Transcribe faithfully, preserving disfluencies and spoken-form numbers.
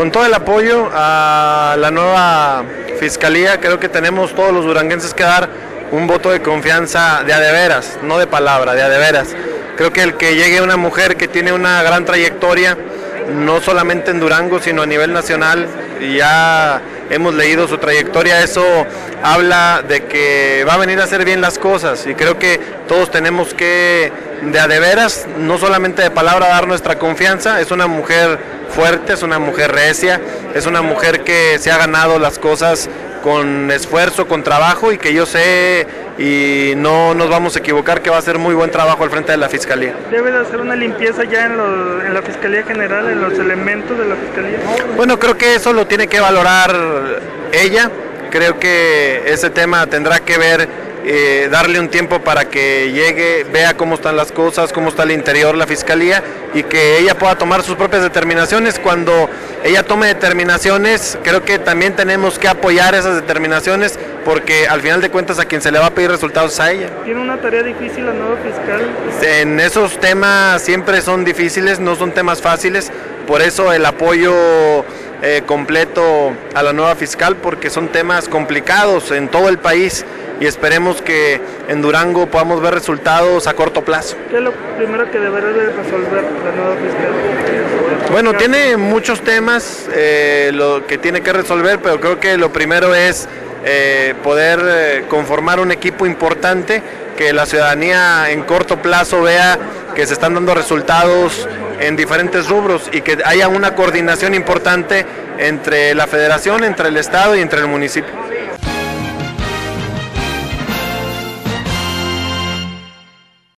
con todo el apoyo a la nueva Fiscalía, creo que tenemos todos los duranguenses que dar un voto de confianza de a de veras, no de palabra, de a de veras. Creo que el que llegue una mujer que tiene una gran trayectoria, no solamente en Durango, sino a nivel nacional, y ya hemos leído su trayectoria, eso habla de que va a venir a hacer bien las cosas, y creo que todos tenemos que, de a de veras, no solamente de palabra, dar nuestra confianza. Es una mujer fuerte, es una mujer recia, es una mujer que se ha ganado las cosas con esfuerzo, con trabajo, y que yo sé y no nos vamos a equivocar que va a hacer muy buen trabajo al frente de la Fiscalía. ¿Debe de hacer una limpieza ya en, lo, en la Fiscalía General, en los elementos de la Fiscalía? Bueno, creo que eso lo tiene que valorar ella, creo que ese tema tendrá que ver, eh, darle un tiempo para que llegue, vea cómo están las cosas, cómo está el interior, la Fiscalía, y que ella pueda tomar sus propias determinaciones. Cuando ella tome determinaciones, creo que también tenemos que apoyar esas determinaciones, porque al final de cuentas a quien se le va a pedir resultados es a ella. ¿Tiene una tarea difícil la nueva fiscal? En esos temas siempre son difíciles, no son temas fáciles, por eso el apoyo eh, completo a la nueva fiscal, porque son temas complicados en todo el país, y esperemos que en Durango podamos ver resultados a corto plazo. ¿Qué es lo primero que deberá de resolver la nueva fiscal? Bueno, tiene muchos temas eh, lo que tiene que resolver, pero creo que lo primero es eh, poder eh, conformar un equipo importante, que la ciudadanía en corto plazo vea que se están dando resultados en diferentes rubros, y que haya una coordinación importante entre la federación, entre el estado y entre el municipio.